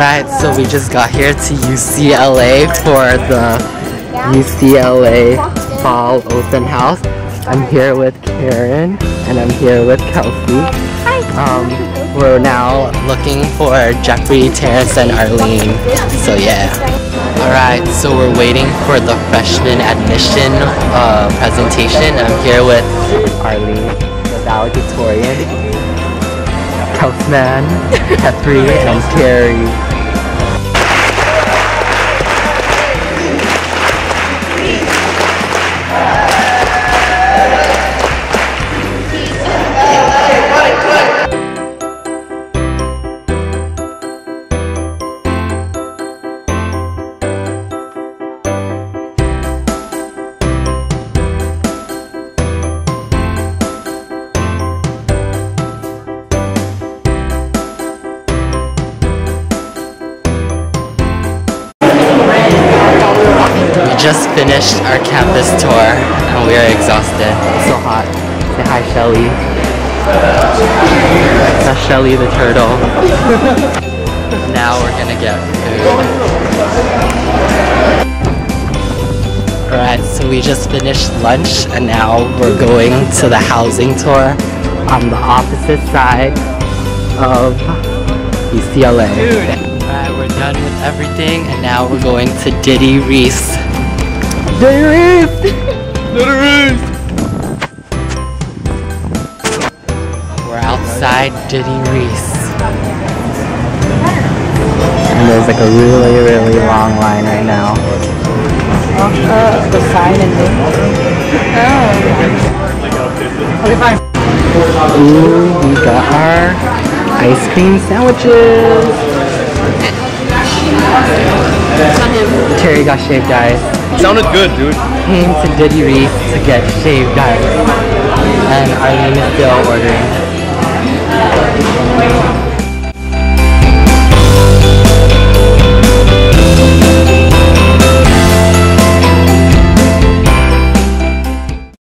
Alright, so we just got here to UCLA for the UCLA Fall Open House. I'm here with Karen and I'm here with Kelsey. We're now looking for Jeffrey, Terrence, and Arlene. So yeah. Alright, so we're waiting for the freshman admission presentation. I'm here with Arlene, the valedictorian, Kelsman, Jeffrey, and Carrie. Just finished our campus tour and we are exhausted. It's so hot. Say hi, Shelly. That's Shelly the turtle. Now we're gonna get food. Alright, so we just finished lunch and now we're going to the housing tour on the opposite side of UCLA. Alright, we're done with everything and now we're going to Diddy Riese. Diddy Riese! Diddy Riese! We're outside Diddy Riese. And there's like a really long line right now. The sign and oh. Ooh, we got our ice cream sandwiches. Terry got shaved eyes. Sounded good, dude. Came to Diddy Riese to get shaved ice, and Arlene is still ordering.